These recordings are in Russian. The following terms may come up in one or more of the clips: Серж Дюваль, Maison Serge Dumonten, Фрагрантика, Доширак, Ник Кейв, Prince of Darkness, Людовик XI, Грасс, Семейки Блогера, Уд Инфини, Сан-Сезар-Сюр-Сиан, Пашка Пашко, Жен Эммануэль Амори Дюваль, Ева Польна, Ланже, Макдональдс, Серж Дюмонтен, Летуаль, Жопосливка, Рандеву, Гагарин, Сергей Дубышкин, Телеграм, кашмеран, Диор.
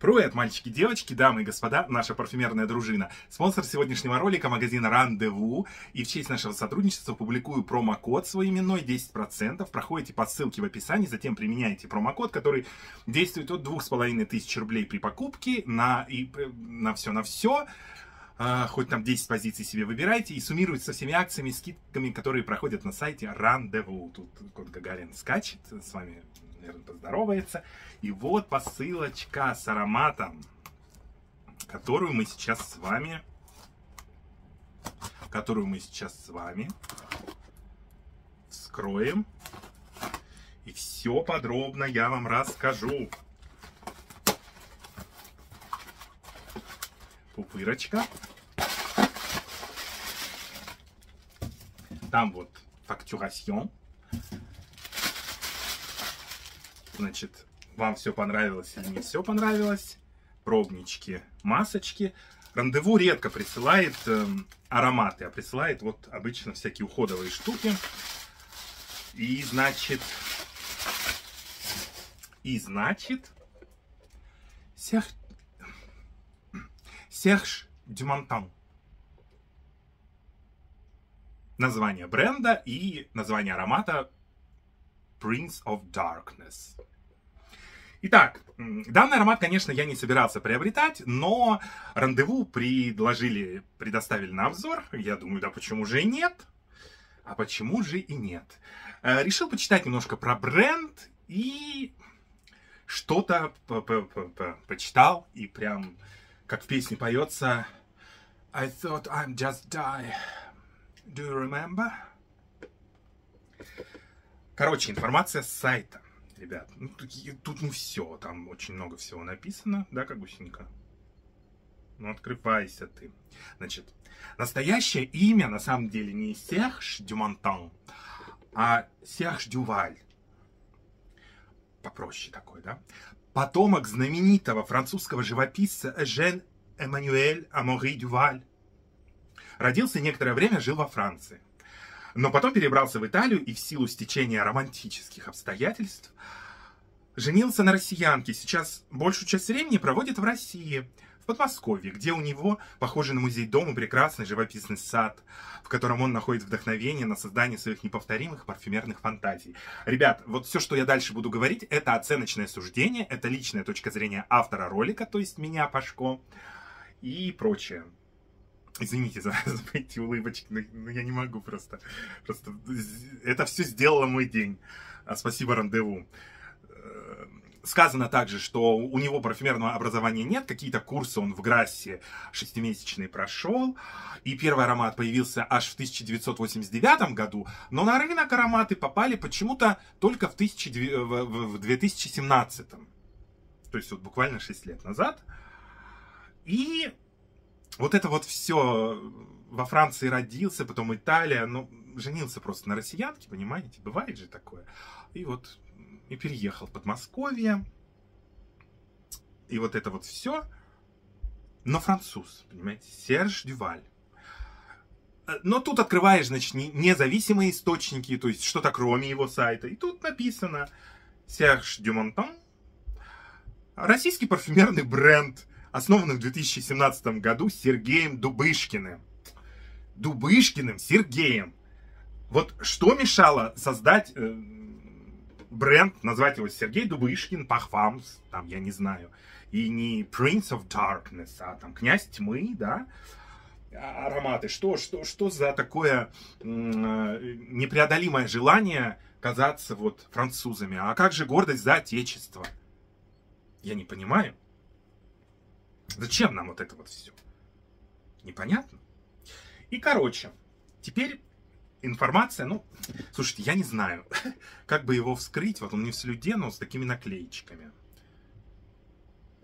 Привет, мальчики, девочки, дамы и господа, наша парфюмерная дружина. Спонсор сегодняшнего ролика — магазин Рандеву. И в честь нашего сотрудничества публикую промокод своей именной 10%. Проходите по ссылке в описании, затем применяете промокод, который действует от 2500 рублей при покупке на все. Хоть там 10 позиций себе выбирайте, и суммируется со всеми акциями, скидками, которые проходят на сайте Рандеву. Тут кот Гагарин скачет, с вами, наверное, поздоровается. И вот посылочка с ароматом, которую мы сейчас с вами вскроем. И все подробно я вам расскажу. Пупырочка. Там вот фактурасьон. Значит, вам все понравилось или не все понравилось. Пробнички, масочки. Рандеву редко присылает ароматы, а присылает вот обычно всякие уходовые штуки. И значит... Серж Дюмонтен. Название бренда и название аромата Prince of Darkness. Итак, данный аромат, конечно, я не собирался приобретать, но Рандеву предоставили на обзор. Я думаю, да почему же и нет? А почему же и нет? Решил почитать немножко про бренд и что-то почитал и прям... Как в песне поется I thought I'm just die. Do you remember? Короче, информация с сайта, ребят. Ну, тут не все, там очень много всего написано, да, как гусенька? Ну, открывайся ты. Значит, настоящее имя на самом деле не Серж Дюмонтен, а Серж Дюваль. Попроще такой, да? Потомок знаменитого французского живописца Жен Эммануэль Амори Дюваль. Родился некоторое время, жил во Франции. Но потом перебрался в Италию и в силу стечения романтических обстоятельств женился на россиянке. Сейчас большую часть времени проводит в России, в Подмосковье, где у него, похожий на музей дома, прекрасный живописный сад, в котором он находит вдохновение на создание своих неповторимых парфюмерных фантазий. Ребят, вот все, что я дальше буду говорить, это оценочное суждение, это личная точка зрения автора ролика, то есть меня, Пашко, и прочее. Извините за эти улыбочки, но я не могу просто. Это все сделало мой день. Спасибо Рандеву. Сказано также, что у него парфюмерного образования нет, какие-то курсы он в Грассе шестимесячные прошел, и первый аромат появился аж в 1989 году, но на рынок ароматы попали почему-то только в 2017, то есть вот буквально 6 лет назад. И вот это вот все, во Франции родился, потом Италия, но женился просто на россиянке, понимаете, бывает же такое. И вот... И переехал в Подмосковье. И вот это вот все. Но француз, понимаете, Серж Дюваль. Но тут открываешь, значит, независимые источники, то есть что-то кроме его сайта. И тут написано Серж Дюмонтен. Российский парфюмерный бренд, основанный в 2017 году Сергеем Дубышкиным. Сергеем. Вот что мешало создать... бренд, назвать его Сергей Дубышкин, Пахфамс, там, я не знаю, и не Prince of Darkness, а там Князь Тьмы, да, ароматы. Что за такое непреодолимое желание казаться вот французами? А как же гордость за отечество? Я не понимаю. Зачем нам вот это вот все? Непонятно. И, короче, теперь... Информация, ну, слушайте, я не знаю, как бы его вскрыть. Вот он не в слюде, но с такими наклеечками.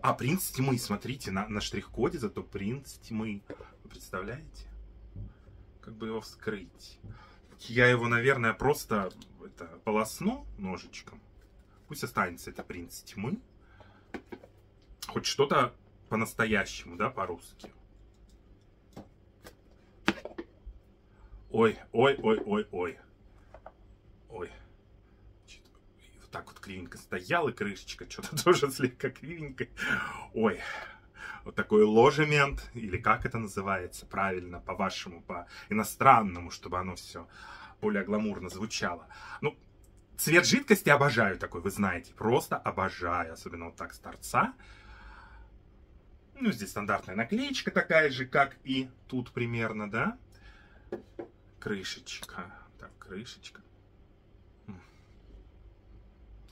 А принц тьмы, смотрите, на штрих-коде зато принц тьмы. Вы представляете? Как бы его вскрыть? Я его, наверное, просто полосну ножичком. Пусть останется это принц тьмы. Хоть что-то по-настоящему, да, по-русски. Ой, ой, ой, ой, ой. Ой. Вот так вот кривенько стояла крышечка, что-то тоже слегка кривенько. Ой. Вот такой ложемент, или как это называется правильно, по-вашему, по-иностранному, чтобы оно все более гламурно звучало. Ну, цвет жидкости обожаю такой, вы знаете, просто обожаю, особенно вот так с торца. Ну, здесь стандартная наклеечка такая же, как и тут примерно, да? Крышечка, так, крышечка.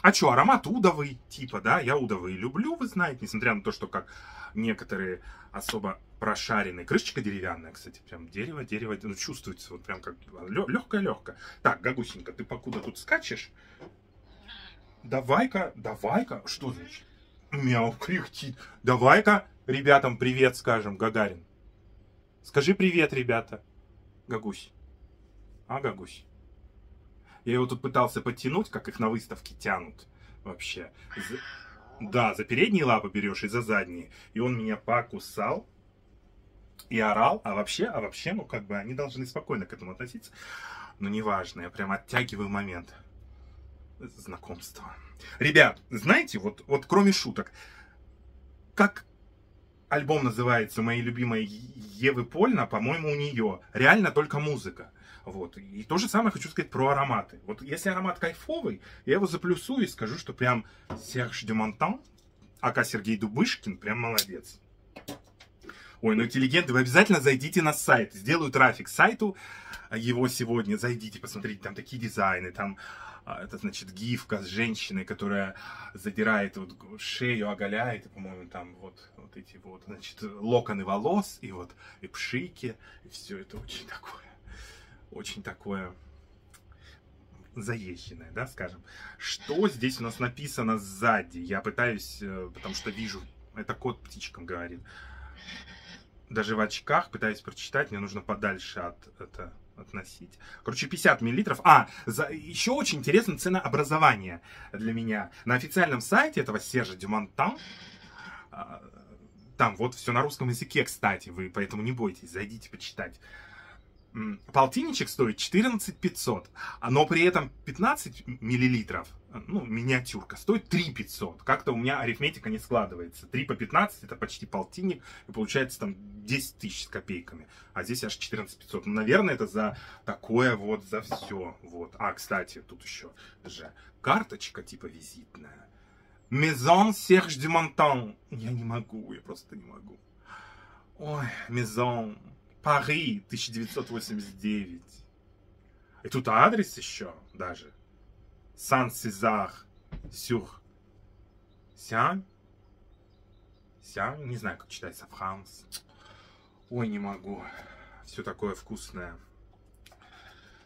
А что, аромат удовый, типа, да? Я удовые люблю, вы знаете, несмотря на то, что как некоторые особо прошаренные. Крышечка деревянная, кстати, прям дерево, дерево. Ну, чувствуется, вот прям как легкая-легкая. Так, Гагусенька, ты покуда тут скачешь? Давай-ка, давай-ка. Что значит? Мяу, кряхтит. Давай-ка ребятам привет скажем, Гагарин. Скажи привет, ребята. Гагусь. А, Гагусь. Я его тут пытался подтянуть, как их на выставке тянут вообще. Да, за передние лапы берешь и за задние. И он меня покусал и орал. А вообще, ну как бы они должны спокойно к этому относиться. Но неважно, я прям оттягиваю момент знакомства. Ребят, знаете, вот кроме шуток, как альбом называется моей любимой Евы Польна, по-моему, у нее реально только музыка. Вот. И то же самое хочу сказать про ароматы. Вот если аромат кайфовый, я его заплюсую и скажу, что прям Серж Дюмонтен, ака Сергей Дубышкин, прям молодец. Ой, ну интеллигенты, вы обязательно зайдите на сайт. Сделаю трафик сайту его сегодня. Зайдите, посмотрите, там такие дизайны, там это значит гифка с женщиной, которая задирает вот шею, оголяет, и, по-моему, там вот эти вот, значит, локоны волос, и вот и пшики, и все это очень такое. Очень такое заезженное, да, скажем. Что здесь у нас написано сзади? Я пытаюсь, потому что вижу, это кот птичкам говорит. Даже в очках пытаюсь прочитать, мне нужно подальше от это относить. Короче, 50 миллилитров. Еще очень интересно ценообразование для меня. На официальном сайте этого Сержа Дюмонтен, там вот все на русском языке, кстати, вы поэтому не бойтесь, зайдите почитать. Полтинничек стоит 14 500, но при этом 15 миллилитров, ну, миниатюрка, стоит 3 500. Как-то у меня арифметика не складывается. 3 по 15 это почти полтинник, и получается там 10 тысяч с копейками. А здесь аж 14 500. Ну, наверное, это за такое вот, за все. Вот. А, кстати, тут еще же карточка типа визитная. Maison Serge Dumonten. Я не могу, я просто не могу. Ой, Maison. Пари, 1989. И тут адрес еще даже. Сан-Сезар-Сюр-Сиан. Сиан, не знаю, как читается, Франс. Ой, не могу. Все такое вкусное.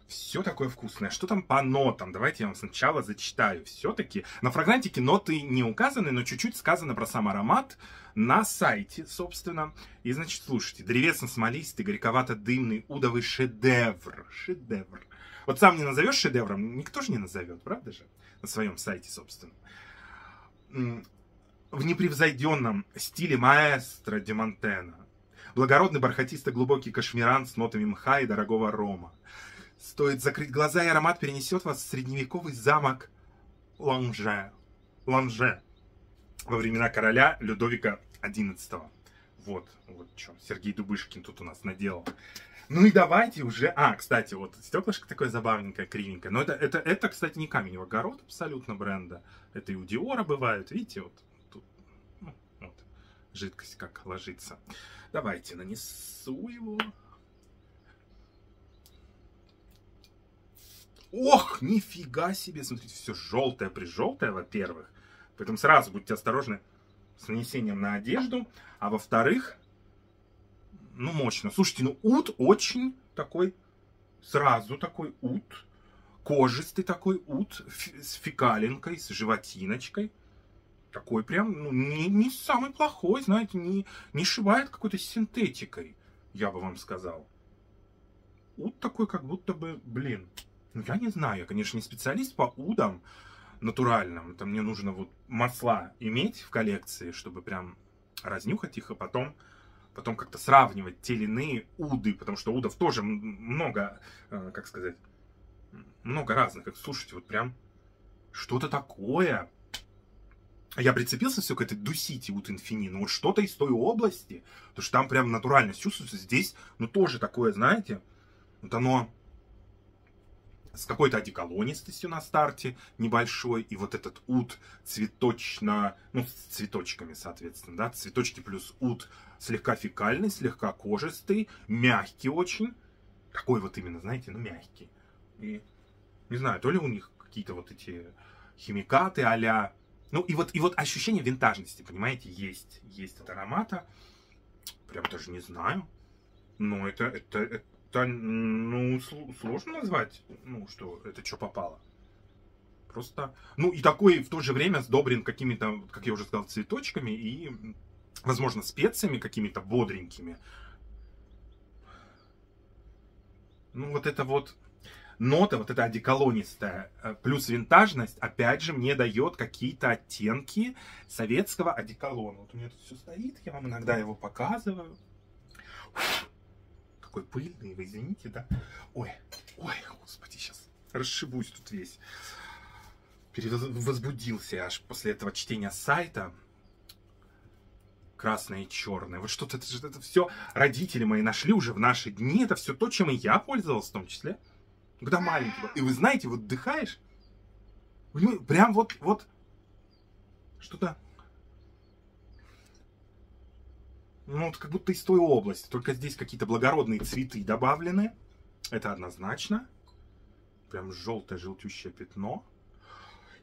Все такое вкусное. Что там по нотам? Давайте я вам сначала зачитаю. Все-таки на фрагрантике ноты не указаны, но чуть-чуть сказано про сам аромат на сайте, собственно. И, значит, слушайте. Древесно-смолистый, горьковато-дымный, удовый шедевр. Шедевр. Вот сам не назовешь шедевром, никто же не назовет, правда же? На своем сайте, собственно. В непревзойденном стиле маэстро Дюмонтена. Благородный, бархатисто-глубокий кашмеран с нотами мха и дорогого рома. Стоит закрыть глаза, и аромат перенесет вас в средневековый замок Ланже. Ланже. Во времена короля Людовика XI. Вот что. Сергей Дубышкин тут у нас наделал. Ну и давайте уже... А, кстати, вот стеклышко такое забавненькое, кривенькое. Но это, кстати, не камень в огород абсолютно бренда. Это и у Диора бывают. Видите, вот тут ну, вот, жидкость как ложится. Давайте нанесу его. Ох, нифига себе, смотрите, все желтое-прижелтое, во-первых. Поэтому сразу будьте осторожны с нанесением на одежду. А во-вторых, ну, мощно. Слушайте, ну, уд очень такой, сразу такой уд. Кожистый такой уд с фекалинкой, с животиночкой. Такой прям, ну, не самый плохой, знаете, не шибает какой-то синтетикой, я бы вам сказал. Уд такой, как будто бы, блин... Ну, я не знаю, я, конечно, не специалист по удам натуральным. Это мне нужно вот масла иметь в коллекции, чтобы прям разнюхать их, а потом потом как-то сравнивать те или иные уды, потому что удов тоже много, как сказать, много разных. Слушайте, вот прям что-то такое. Я прицепился все к этой Дусити Уд Инфини, но вот что-то из той области, потому что там прям натуральность чувствуется. Здесь, ну, тоже такое, знаете, вот оно с какой-то одеколонистостью на старте небольшой, и вот этот уд цветочно, ну, с цветочками, соответственно, да, цветочки плюс уд слегка фекальный, слегка кожистый, мягкий очень, такой вот именно, знаете, ну, мягкий. И не знаю, то ли у них какие-то вот эти химикаты а-ля, ну, и вот ощущение винтажности, понимаете, есть от аромата, прям даже не знаю, но это ну, сложно назвать, ну, что это что попало. Просто, ну, и такой в то же время сдобрен какими-то, как я уже сказал, цветочками и, возможно, специями какими-то бодренькими. Ну, вот это вот нота, вот эта одеколонистая, плюс винтажность, опять же, мне дает какие-то оттенки советского одеколона. Вот у меня тут все стоит, я вам иногда его показываю. Такой пыльный, вы извините, да? Ой, ой, господи, сейчас расшибусь тут весь. Перевозбудился я аж после этого чтения сайта. Красное и черное. Вот что-то, это все родители мои нашли уже в наши дни. Это все то, чем и я пользовался в том числе. Когда маленький был. И вы знаете, вот вдыхаешь, прям вот что-то, ну, вот как будто из той области. Только здесь какие-то благородные цветы добавлены. Это однозначно. Прям желтое желтющее пятно.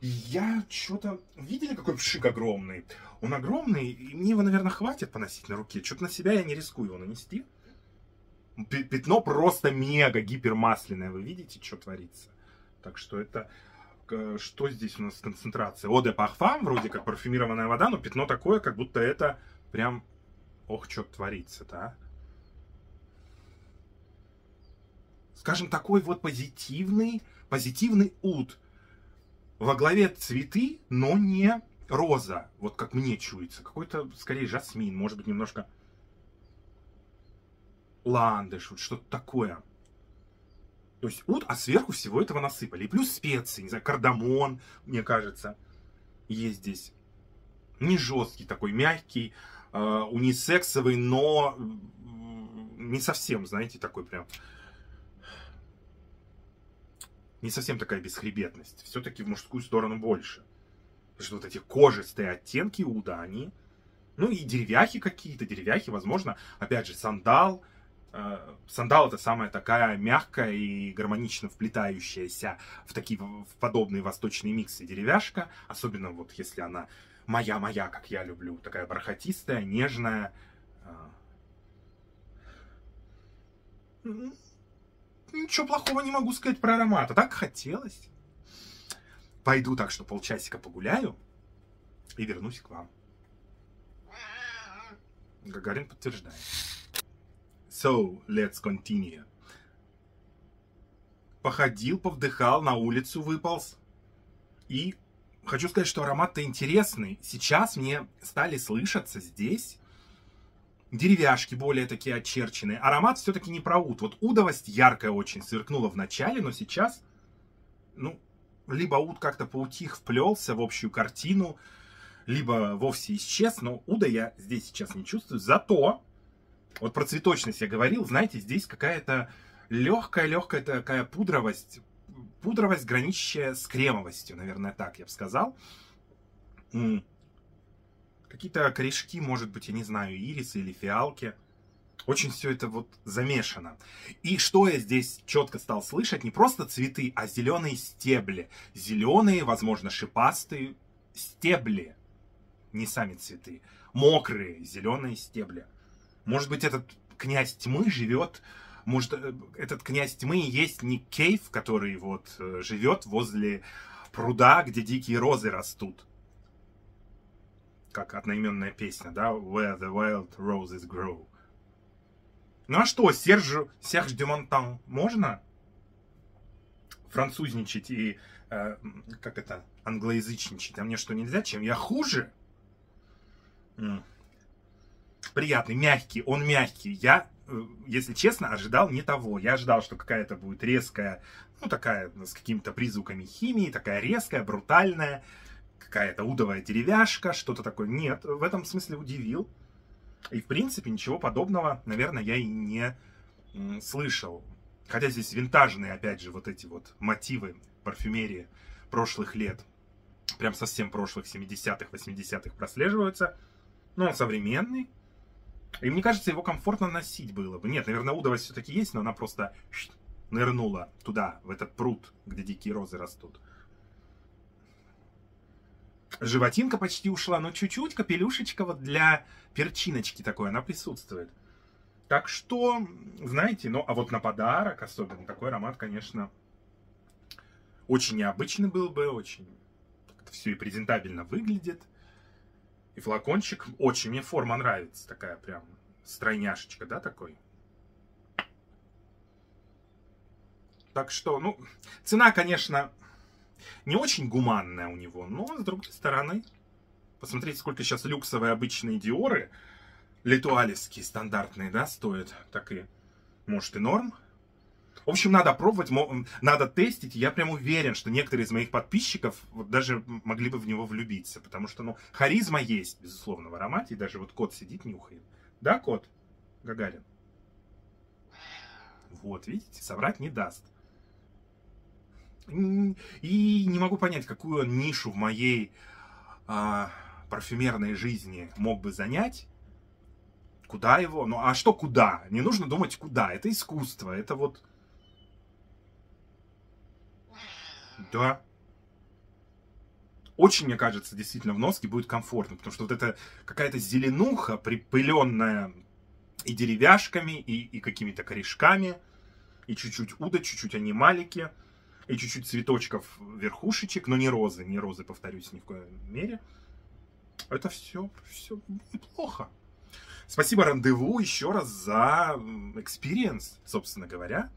И я что-то... Видели, какой пшик огромный? Он огромный, и мне его, наверное, хватит поносить на руке. Что-то на себя я не рискую его нанести. Пятно просто мега гипермасляное. Вы видите, что творится? Так что это... Что здесь у нас с концентрацией? Eau de parfum, вроде как парфюмированная вода, но пятно такое, как будто это прям... Ох, что творится-то, а? Скажем, такой вот позитивный уд. Во главе цветы, но не роза. Вот как мне чуется. Какой-то, скорее, жасмин. Может быть, немножко ландыш. Вот что-то такое. То есть уд, а сверху всего этого насыпали. И плюс специи. Не знаю, кардамон, мне кажется, есть здесь. Не жесткий, такой мягкий. Унисексовый, но не совсем, знаете, такой прям... Не совсем такая бесхребетность. Все-таки в мужскую сторону больше. Потому что вот эти кожистые оттенки уда, они... Ну и деревяхи какие-то. Деревяхи, возможно, опять же, сандал. Сандал — это самая такая мягкая и гармонично вплетающаяся в такие в подобные восточные миксы деревяшка. Особенно вот если она... Моя, как я люблю. Такая бархатистая, нежная. Ничего плохого не могу сказать про аромат. А так хотелось. Пойду так, что полчасика погуляю. И вернусь к вам. Гагарин подтверждает. So, let's continue. Походил, повдыхал, на улицу выполз. И... Хочу сказать, что аромат-то интересный. Сейчас мне стали слышаться здесь деревяшки более такие очерченные. Аромат все-таки не про уд. Вот удовость яркая очень сверкнула в начале, но сейчас, ну, либо уд как-то поутих, вплелся в общую картину, либо вовсе исчез. Но уда я здесь сейчас не чувствую. Зато, вот про цветочность я говорил, знаете, здесь какая-то легкая такая пудровость. Пудровость, граничащая с кремовостью, наверное, так я бы сказал. Какие-то корешки, может быть, я не знаю, ирисы или фиалки. Очень все это вот замешано. И что я здесь четко стал слышать, не просто цветы, а зеленые стебли. Зеленые, возможно, шипастые стебли, не сами цветы. Мокрые зеленые стебли. Может быть, этот князь тьмы живет... Может, этот князь тьмы и есть Ник Кейв, который вот живет возле пруда, где дикие розы растут. Как одноименная песня, да? Where the wild roses grow. Ну а что, Серж Дюмонтен можно французничать и, как это, англоязычничать? А мне что, нельзя? Чем я хуже? приятный, мягкий, он мягкий. Я, если честно, ожидал не того. Я ожидал, что какая-то будет резкая, ну такая, с какими-то призвуками химии, такая резкая, брутальная, какая-то удовая деревяшка, что-то такое. Нет, в этом смысле удивил. И, в принципе, ничего подобного, наверное, я и не слышал. Хотя здесь винтажные, опять же, вот эти вот мотивы парфюмерии прошлых лет. Прям совсем прошлых, 70-х, 80-х прослеживаются. Но он современный. И мне кажется, его комфортно носить было бы. Нет, наверное, удовость все-таки есть, но она просто нырнула туда, в этот пруд, где дикие розы растут. Животинка почти ушла, но чуть-чуть капелюшечка вот для перчиночки такой, она присутствует. Так что, знаете, ну а вот на подарок особенно такой аромат, конечно, очень необычный был бы, очень как-то все и презентабельно выглядит. И флакончик, очень мне форма нравится, такая прям стройняшечка, да, такой. Так что, ну, цена, конечно, не очень гуманная у него, но, с другой стороны, посмотрите, сколько сейчас люксовые обычные Диоры, летуалевские, стандартные, да, стоят. Так и, может, и норм. В общем, надо пробовать, надо тестить. Я прям уверен, что некоторые из моих подписчиков вот даже могли бы в него влюбиться. Потому что, ну, харизма есть, безусловно, в аромате. И даже вот кот сидит, нюхает. Да, кот? Гагарин. Вот, видите, соврать не даст. И не могу понять, какую он нишу в моей парфюмерной жизни мог бы занять. Куда его? Ну, а что куда? Не нужно думать, куда. Это искусство. Это вот... Да. Очень, мне кажется, действительно в носке будет комфортно. Потому что вот это какая-то зеленуха, припыленная и деревяшками, и какими-то корешками, и чуть-чуть уда, чуть-чуть анималики. И чуть-чуть цветочков, верхушечек, но не розы, повторюсь, ни в коем мере. Это все неплохо. Спасибо Рандеву еще раз за экспириенс, собственно говоря.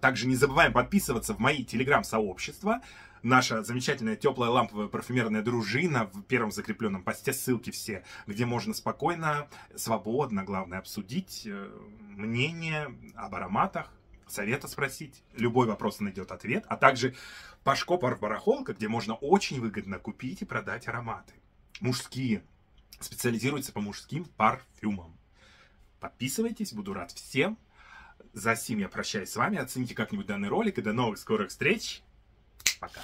Также не забываем подписываться в мои телеграм-сообщества. Наша замечательная теплая ламповая парфюмерная дружина в первом закрепленном посте, ссылки все, где можно спокойно, свободно, главное, обсудить мнение об ароматах. Совета спросить. Любой вопрос найдет ответ. А также Пашко Барахолка, где можно очень выгодно купить и продать ароматы. Мужские. Специализируется по мужским парфюмам. Подписывайтесь. Буду рад всем. За сим я прощаюсь с вами. Оцените как-нибудь данный ролик. И до новых скорых встреч. Пока.